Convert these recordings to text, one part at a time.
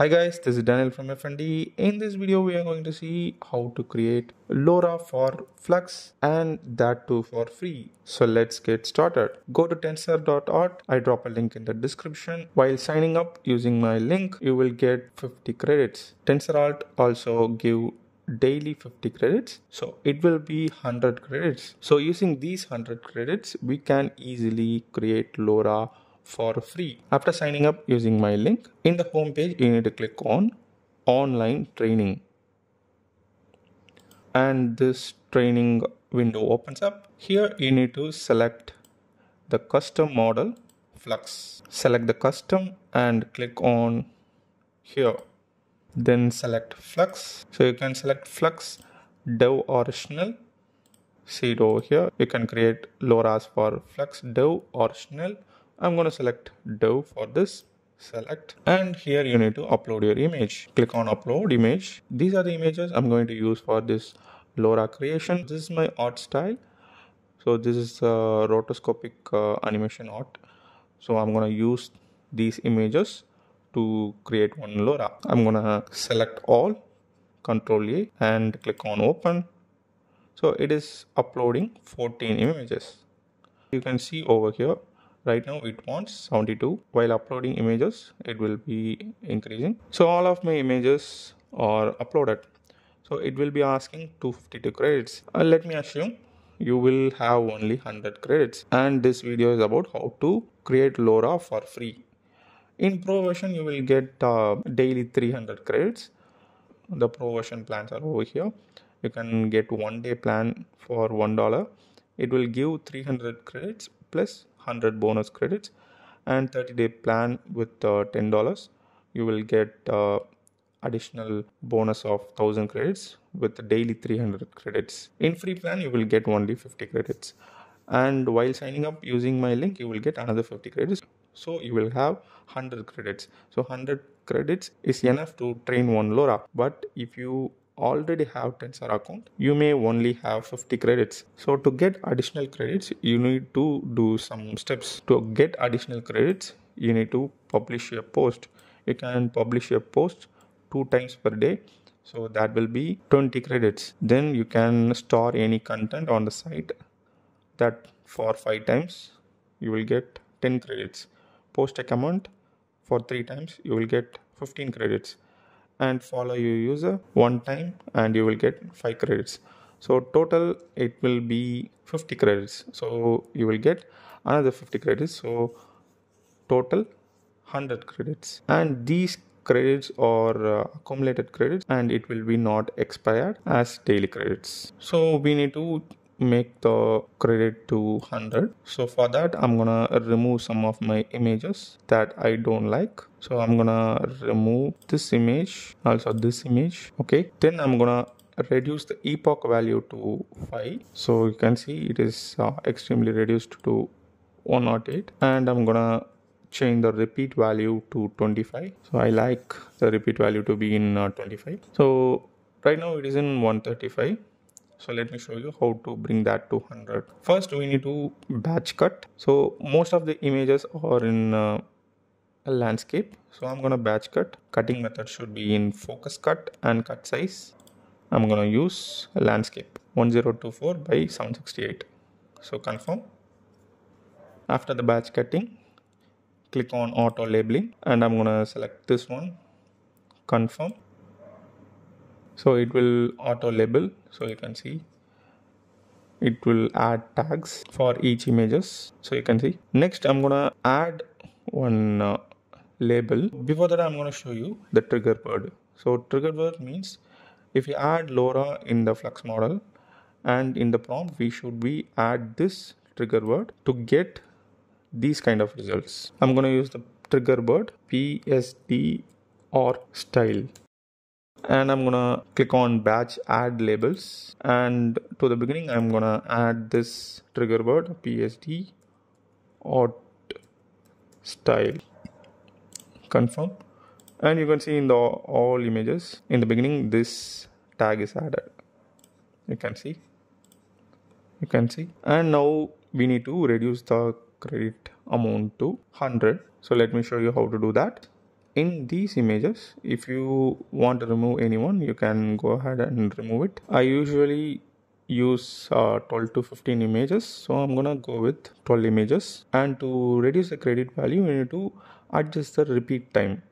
Hi guys, this is Daniel from F&D. In this video, we are going to see how to create LoRA for Flux and that too for free. So let's get started. Go to Tensor.art. I drop a link in the description. While signing up using my link, you will get 50 credits. Tensor Art also give daily 50 credits, so it will be 100 credits. So using these 100 credits, we can easily create LoRA for free. After signing up using my link, in the home page you need to click on online training, and this training window opens up. Here you need to select the custom model Flux. Select the custom and click on here, then select Flux. So you can select Flux Dev Original. See it over here. You can create LoRAs for Flux Dev Original. I'm going to select Dev for this, select, and here you need to upload your image. Click on upload image. These are the images I'm going to use for this LoRA creation. This is my art style. So this is rotoscopic animation art. So I'm going to use these images to create one LoRA. I'm going to select all, Control A, and click on open. So it is uploading 14 images. You can see over here. Right now it wants 72. While uploading images, it will be increasing. So all of my images are uploaded. So it will be asking 252 credits. Let me assume you will have only 100 credits. And this video is about how to create LoRA for free. In Pro version, you will get daily 300 credits. The Pro version plans are over here. You can get 1 day plan for $1. It will give 300 credits plus 100 bonus credits, and 30-day plan with $10. You will get additional bonus of 1000 credits with daily 300 credits. In free plan, you will get only 50 credits. And while signing up using my link, you will get another 50 credits. So you will have 100 credits. So 100 credits is enough to train one LoRA. But if you already have Tensor account, you may only have 50 credits. So to get additional credits, you need to do some steps. To get additional credits, you need to publish your post. You can publish your post 2 times per day. So that will be 20 credits. Then you can store any content on the site that for 5 times, you will get 10 credits. Post a comment for 3 times, you will get 15 credits. And follow your user 1 time and you will get 5 credits. So total it will be 50 credits. So you will get another 50 credits. So total 100 credits. And these credits are accumulated credits, and it will be not expired as daily credits. So we need to make the credit to 100. So for that, I'm gonna remove some of my images that I don't like. So I'm gonna remove this image, also this image. Okay, then I'm gonna reduce the epoch value to 5. So you can see it is extremely reduced to 108, and I'm gonna change the repeat value to 25. So I like the repeat value to be in 25. So right now it is in 135. So let me show you how to bring that to 100. First, we need to batch cut. So most of the images are in a landscape. So I'm going to batch cut. Cutting method should be in focus cut and cut size. I'm going to use a landscape 1024 by 768. So confirm. After the batch cutting, click on auto labeling, and I'm going to select this one. Confirm. So it will auto label. So you can see it will add tags for each images. So you can see. Next, I'm gonna add one label. Before that, I'm gonna show you the trigger word. So trigger word means if you add LoRA in the Flux model, and in the prompt we should be add this trigger word to get these kind of results. I'm gonna use the trigger word PSD or style. And I'm gonna click on batch add labels, and to the beginning I'm gonna add this trigger word PSD or style. Confirm. And you can see in the all images in the beginning this tag is added. You can see. And now we need to reduce the credit amount to 100. So let me show you how to do that. in these images, if you want to remove anyone, you can go ahead and remove it. I usually use 12 to 15 images, so I'm gonna go with 12 images. And to reduce the credit value, we need to adjust the repeat time.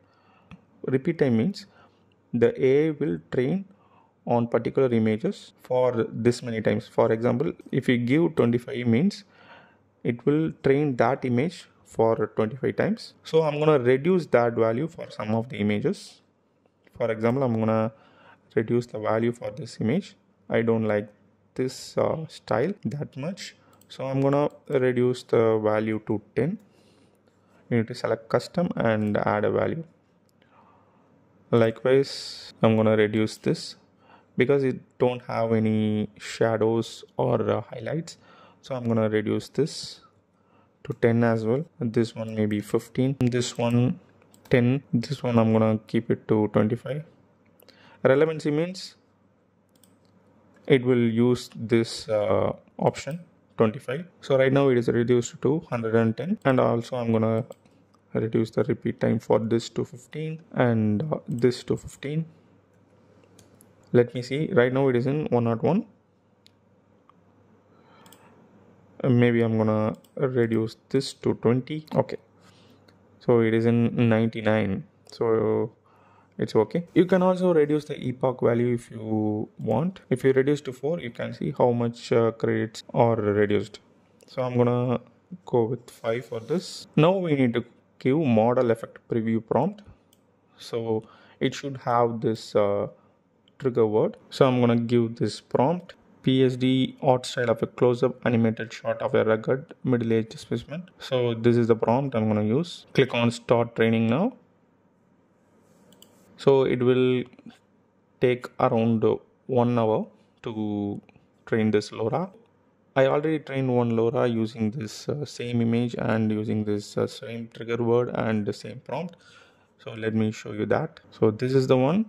Repeat time means the AI will train on particular images for this many times. For example, if you give 25 means, it will train that image for 25 times. So I'm gonna reduce that value for some of the images. For example, I'm gonna reduce the value for this image. I don't like this style that much, so I'm gonna reduce the value to 10. You need to select custom and add a value. Likewise, I'm gonna reduce this because it don't have any shadows or highlights, so I'm gonna reduce this to 10 as well. This one maybe 15, this one 10, this one I'm gonna keep it to 25. Relevancy means it will use this option 25. So right now it is reduced to 110, and also I'm gonna reduce the repeat time for this to 15 and this to 15. Let me see, right now it is in 101. Maybe I'm gonna reduce this to 20. Okay, so it is in 99, so it's okay. You can also reduce the epoch value if you want. If you reduce to 4, you can see how much credits are reduced. So I'm gonna go with 5 for this. Now we need to give model effect preview prompt. So it should have this trigger word. So I'm gonna give this prompt. PSD art style of a close-up animated shot of a rugged middle-aged specimen. So this is the prompt I'm gonna use. Click on start training now. So it will take around 1 hour to train this LoRA. I already trained one LoRA using this same image and using this same trigger word and the same prompt. So let me show you that. So this is the one.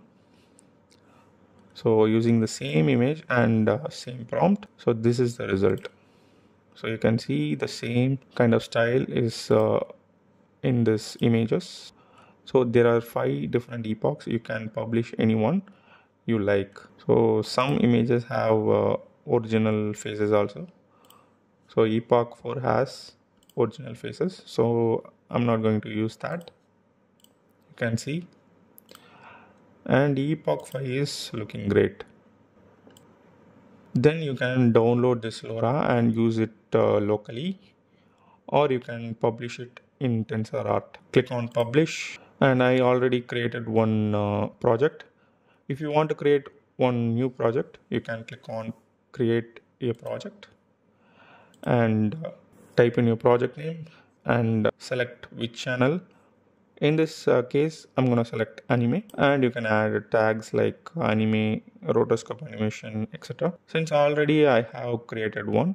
So using the same image and same prompt. So this is the result. So you can see the same kind of style is in this images. So there are 5 different epochs. You can publish any one you like. So some images have original faces also. So epoch 4 has original faces. So I'm not going to use that. You can see. And epoch 5 is looking great. Then you can download this LoRA and use it locally, or you can publish it in Tensor Art. Click on publish. And I already created one project. If you want to create one new project, you can click on create a project and type in your project name and select which channel. In this case, I'm gonna select anime, and you can add tags like anime, rotoscope animation, etc. Since already I have created one,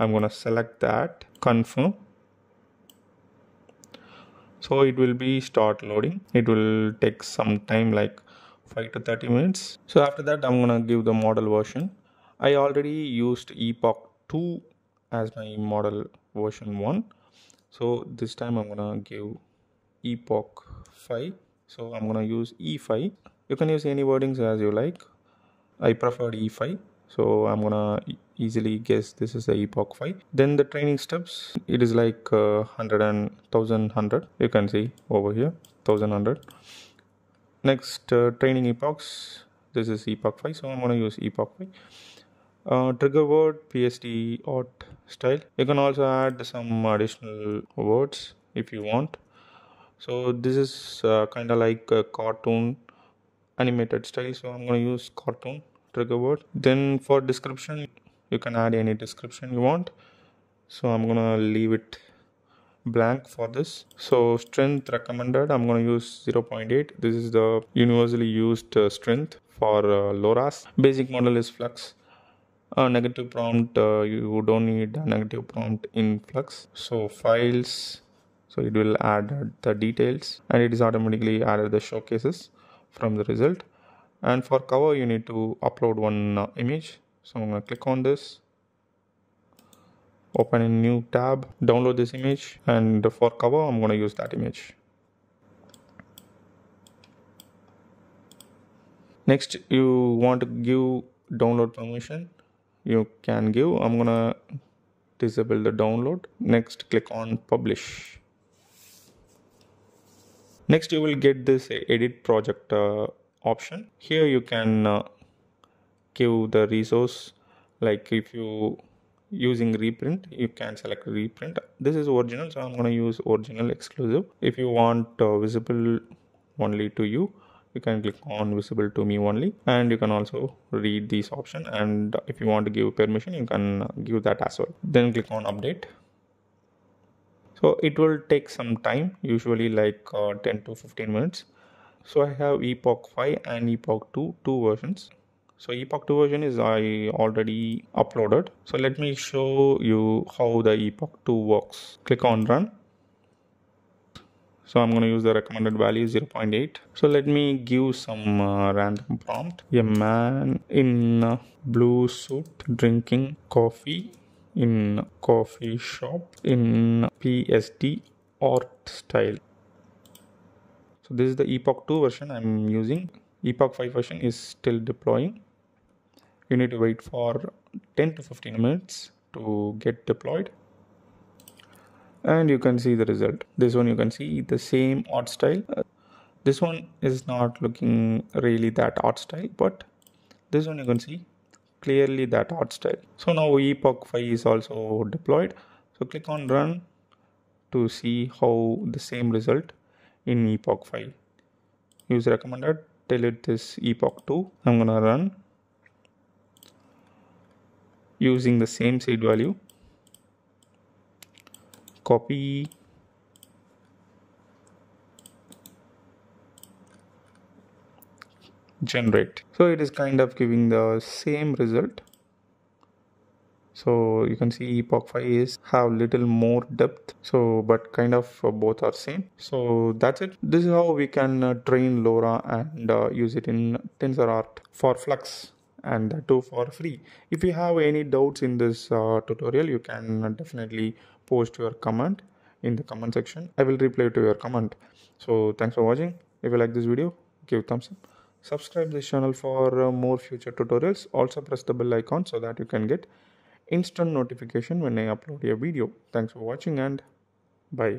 I'm gonna select that, confirm. So it will be start loading. It will take some time, like 5 to 30 minutes. So after that, I'm gonna give the model version. I already used epoch 2 as my model version 1. So this time I'm gonna give epoch 5. So I'm gonna use E5. You can use any wordings as you like. I preferred E5. So I'm gonna easily guess this is the epoch 5. Then the training steps, it is like 100 and 1000 100. You can see over here 1000 100. Next training epochs, this is epoch 5, so I'm gonna use epoch 5. Trigger word PSD art style. You can also add some additional words if you want. So this is kind of like a cartoon animated style, so I'm gonna use cartoon trigger word. Then for description, you can add any description you want, so I'm gonna leave it blank for this. So strength recommended, I'm gonna use 0.8. This is the universally used strength for LoRAs. Basic model is Flux. Negative prompt, you don't need a negative prompt in Flux. So files, so it will add the details, and it is automatically added the showcases from the result. And for cover, you need to upload one image. So I'm gonna click on this, open a new tab, download this image, and for cover, I'm gonna use that image. Next, you want to give download permission, you can give. I'm gonna disable the download. Next, click on publish. Next, you will get this edit project option. Here you can give the resource, like if you using reprint, you can select reprint. This is original, so I'm going to use original exclusive. If you want visible only to you, you can click on visible to me only, and you can also read these option. And if you want to give permission, you can give that as well. Then click on update. So it will take some time, usually like 10 to 15 minutes. So I have epoch 5 and epoch 2, two versions. So epoch 2 version is I already uploaded. So let me show you how the epoch 2 works. Click on run. So I'm going to use the recommended value 0.8. So let me give some random prompt. A man in a blue suit drinking coffee in coffee shop in PSD art style. So this is the epoch 2 version I'm using. Epoch 5 version is still deploying. You need to wait for 10 to 15 minutes to get deployed. And you can see the result. This one you can see the same art style. This one is not looking really that art style, but this one you can see clearly that art style. So now epoch 5 is also deployed. So click on run to see how the same result in epoch 5. Use recommended, tell it is epoch 2. I'm gonna run using the same seed value. Copy, generate. So it is kind of giving the same result. So you can see epoch 5 is have little more depth, so but kind of both are same. So that's it. This is how we can train LoRA and use it in Tensor Art for Flux, and that too for free. If you have any doubts in this tutorial, you can definitely post your comment in the comment section. I will reply to your comment. So thanks for watching. If you like this video, give thumbs up. Subscribe this channel for more future tutorials. Also press the bell icon so that you can get instant notification when I upload a video. Thanks for watching and bye.